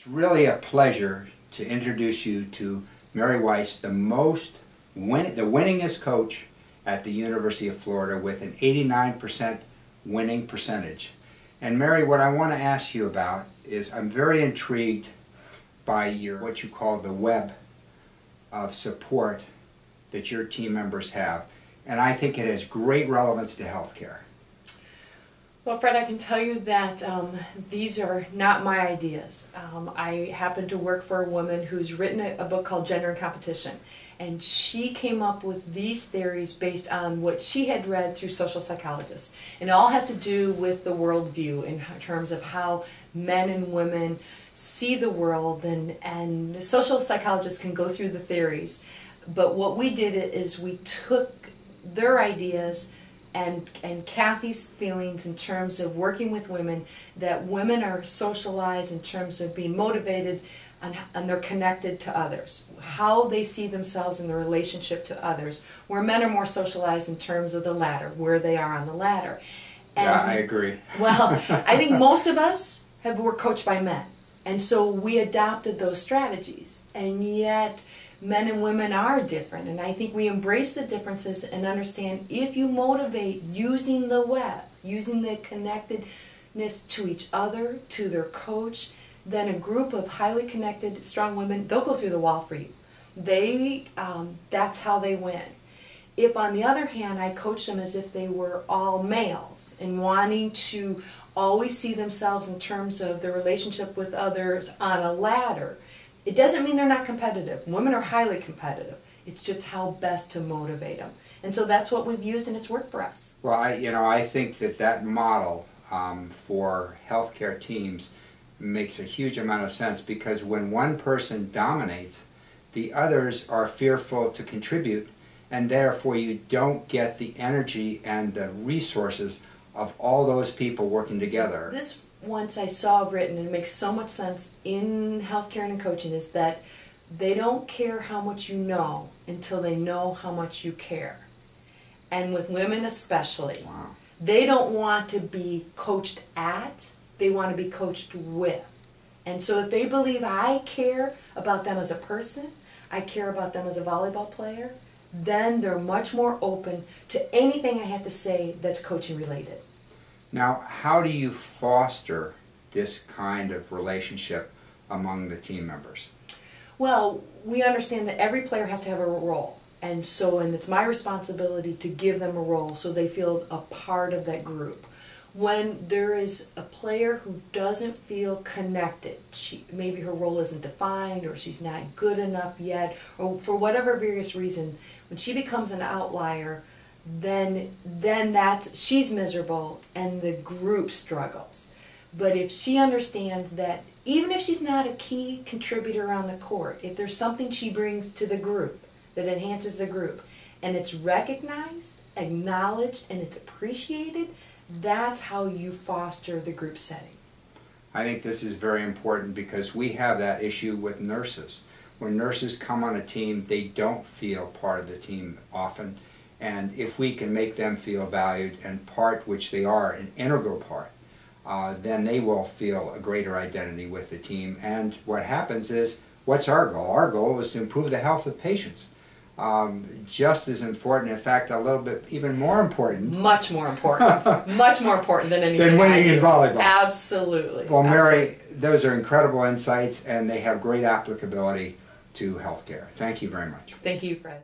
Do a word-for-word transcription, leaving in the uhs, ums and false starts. It's really a pleasure to introduce you to Mary Wise, the most win the winningest coach at the University of Florida with an eighty-nine percent winning percentage. And Mary, what I want to ask you about is I'm very intrigued by your what you call the web of support that your team members have, and I think it has great relevance to healthcare. Well, Fred, I can tell you that um, these are not my ideas. Um, I happen to work for a woman who's written a, a book called Gender and Competition, and she came up with these theories based on what she had read through social psychologists. And it all has to do with the worldview in terms of how men and women see the world, and, and social psychologists can go through the theories. But what we did is we took their ideas And, and Kathy's feelings in terms of working with women, that women are socialized in terms of being motivated and, and they're connected to others, how they see themselves in the relationship to others, where men are more socialized in terms of the ladder, where they are on the ladder. And, yeah, I agree. Well, I think most of us have were coached by men, and so we adopted those strategies, and yet men and women are different, and I think we embrace the differences and understand if you motivate using the web, using the connectedness to each other, to their coach, then a group of highly connected, strong women, they'll go through the wall for you. They, um, that's how they win. If, on the other hand, I coach them as if they were all males and wanting to always see themselves in terms of their relationship with others on a ladder, it doesn't mean they're not competitive. Women are highly competitive. It's just how best to motivate them. And so that's what we've used, and it's worked for us. Well, I, you know, I think that that model um, for healthcare teams makes a huge amount of sense, because when one person dominates, the others are fearful to contribute, and therefore you don't get the energy and the resources of all those people working together. This once I saw written, and it makes so much sense in healthcare and in coaching, is that they don't care how much you know until they know how much you care. And with women especially, wow. They don't want to be coached at, they want to be coached with. And so if they believe I care about them as a person, I care about them as a volleyball player, then they're much more open to anything I have to say that's coaching related. Now, how do you foster this kind of relationship among the team members? Well, we understand that every player has to have a role, and so and it's my responsibility to give them a role so they feel a part of that group. When there is a player who doesn't feel connected, she, maybe her role isn't defined, or she's not good enough yet, or for whatever various reason, when she becomes an outlier, then then that's she's miserable and the group struggles. But if she understands that even if she's not a key contributor on the court, if there's something she brings to the group that enhances the group, and it's recognized, acknowledged, and it's appreciated, that's how you foster the group setting. I think this is very important, because we have that issue with nurses. When nurses come on a team, they don't feel part of the team often. And if we can make them feel valued and part, which they are, an integral part, uh, then they will feel a greater identity with the team. And what happens is, what's our goal? Our goal is to improve the health of patients. Um, just as important, in fact, a little bit even more important. Much more important. Much more important than anything. Than winning in volleyball. Absolutely. Well, Mary, Absolutely. Those are incredible insights, and they have great applicability to healthcare. Thank you very much. Thank you, Fred.